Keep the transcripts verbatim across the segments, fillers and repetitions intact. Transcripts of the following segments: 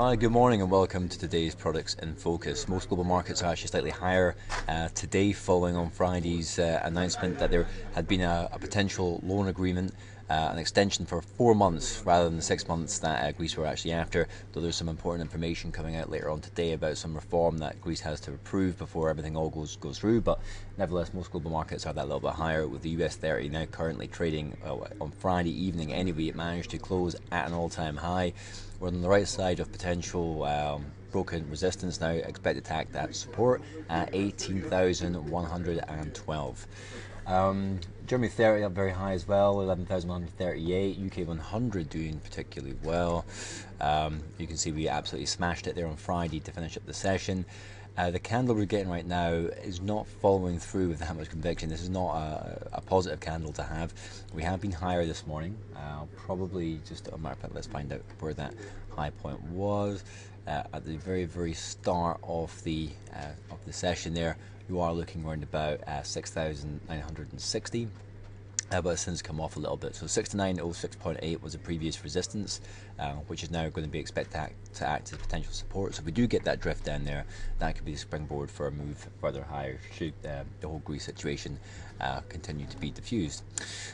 Hi, good morning and welcome to today's Products in Focus. Most global markets are actually slightly higher uh, today following on Friday's uh, announcement that there had been a, a potential loan agreement, uh, an extension for four months rather than the six months that uh, Greece were actually after, though there's some important information coming out later on today about some reform that Greece has to approve before everything all goes, goes through. But nevertheless, most global markets are that little bit higher, with the U S thirty now currently trading uh, on Friday evening anyway. It managed to close at an all-time high. We're on the right side of potential um, broken resistance now, expected to act at support at eighteen thousand one hundred twelve. Um, Germany thirty up very high as well, eleven thousand one hundred thirty-eight. U K one hundred doing particularly well. Um, you can see we absolutely smashed it there on Friday to finish up the session. Uh, the candle we're getting right now is not following through with that much conviction. This is not a, a positive candle to have. We have been higher this morning. Uh, probably just a matter of fact, let's find out where that high point was uh, at the very, very start of the uh, of the session. There, you are looking around about uh, six thousand nine hundred sixty. Uh, but it's since come off a little bit. So six nine oh six point eight was the previous resistance, uh, which is now going to be expected to act, to act as potential support. So if we do get that drift down there, that could be the springboard for a move further higher should uh, the whole Greece situation uh, continue to be diffused.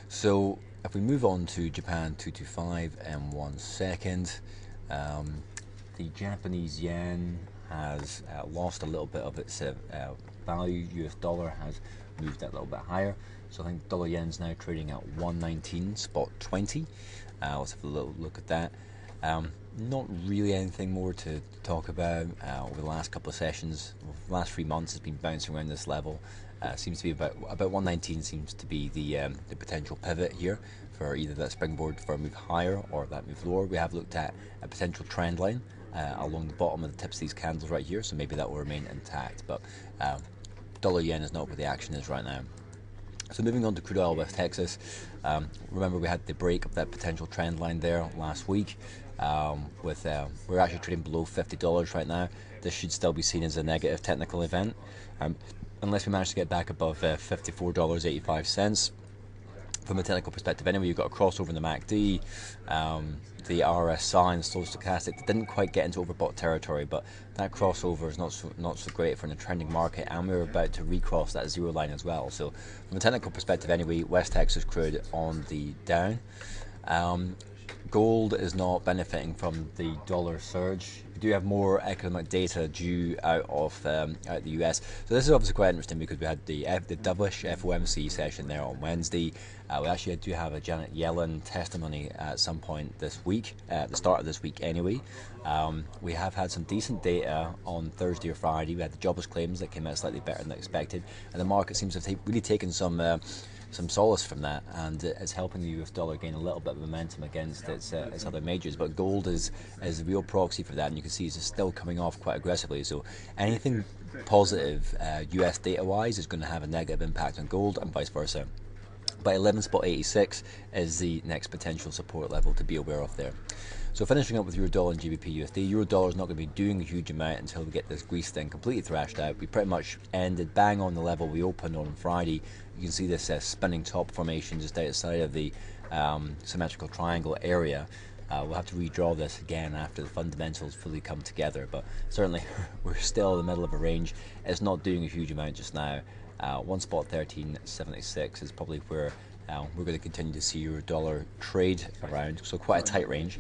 So if we move on to Japan two twenty-five in one second, um, the Japanese yen has uh, lost a little bit of its uh, uh, value. U S dollar has moved that little bit higher. So I think dollar yen's now trading at one nineteen spot twenty. Uh, let's have a little look at that. Um, not really anything more to talk about uh, over the last couple of sessions. Over the last three months has been bouncing around this level. Uh, seems to be about about one nineteen seems to be the um, the potential pivot here for either that springboard for a move higher or that move lower. We have looked at a potential trend line uh, along the bottom of the tips of these candles right here, so maybe that will remain intact. But um, dollar yen is not where the action is right now. So moving on to crude oil West Texas, um, remember we had the break of that potential trend line there last week. Um, with uh, we're actually trading below fifty dollars right now. This should still be seen as a negative technical event, um, unless we manage to get back above uh, fifty-four dollars and eighty-five cents. From a technical perspective anyway, you've got a crossover in the M A C D, um, the R S I and Stochastic that didn't quite get into overbought territory, but that crossover is not so, not so great for in a trending market, and we're about to recross that zero line as well. So from a technical perspective anyway, West Texas crude on the down. Um, gold is not benefiting from the dollar surge. We do have more economic data due out of um, out the U S. So this is obviously quite interesting because we had the F the dovish F O M C session there on Wednesday. Uh, we actually do have a Janet Yellen testimony at some point this week, uh, at the start of this week anyway. Um, we have had some decent data on Thursday or Friday. We had the jobless claims that came out slightly better than expected, and the market seems to have really taken some uh, some solace from that, and it's helping the U S dollar gain a little bit of momentum against its, uh, its other majors. But gold is is a real proxy for that, and you can see it's still coming off quite aggressively. So anything positive uh, U S data-wise is going to have a negative impact on gold, and vice versa. But eleven spot eighty-six is the next potential support level to be aware of there. So finishing up with Eurodollar and G B P U S D, Eurodollar is not going to be doing a huge amount until we get this Greece thing completely thrashed out. We pretty much ended bang on the level we opened on Friday. You can see this uh, spinning top formation just outside of the um, symmetrical triangle area. Uh, we'll have to redraw this again after the fundamentals fully come together, but certainly we're still in the middle of a range. It's not doing a huge amount just now. Uh, one spot thirteen seventy-six is probably where uh, we're going to continue to see euro dollar trade around, so quite a tight range,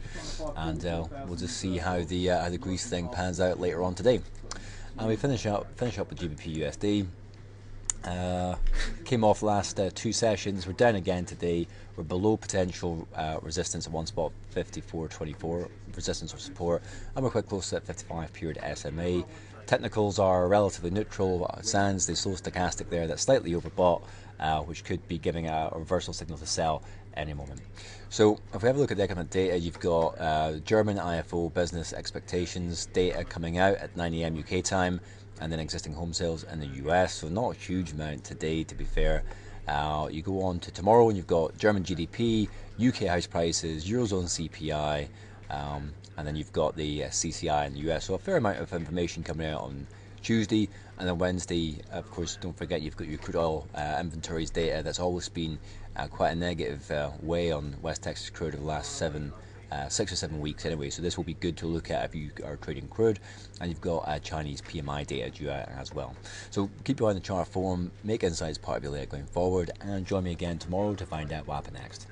and uh, we'll just see how the uh, how the Greece thing pans out later on today. And we finish up finish up with G B P U S D. Uh, came off last uh, two sessions. We're down again today. We're below potential uh, resistance at one spot fifty-four twenty-four, resistance or support, and we're quite close to that fifty-five period S M A. Technicals are relatively neutral, sans the slow stochastic there that's slightly overbought, uh, which could be giving a reversal signal to sell any moment. So if we have a look at the economic data, you've got uh, German I F O business expectations data coming out at nine A M U K time, and then existing home sales in the U S, so not a huge amount today to be fair. Uh, you go on to tomorrow and you've got German G D P, U K house prices, Eurozone C P I, um, and then you've got the uh, C C I in the U S, so a fair amount of information coming out on Tuesday. And then Wednesday, of course, don't forget you've got your crude oil uh, inventories data that's always been uh, quite a negative uh, way on West Texas crude over the last seven uh, six or seven weeks anyway, so this will be good to look at if you are trading crude, and you've got uh, Chinese P M I data due out as well. So keep your eye on the chart form, make insights part of your layout going forward, and join me again tomorrow to find out what happens next.